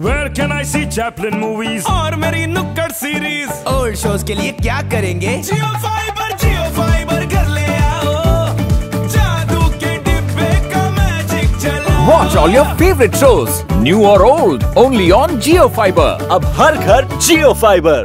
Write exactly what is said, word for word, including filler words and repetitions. Where can I see Chaplin movies? और मेरी नुक्कड़ सीरीज। Old shows के लिए क्या करेंगे? JioFiber, JioFiber कर ले आओ। जादू के डिब्बे का मैजिक चलाओ। Watch all your favorite shows, new or old, only on JioFiber. अब हर घर JioFiber।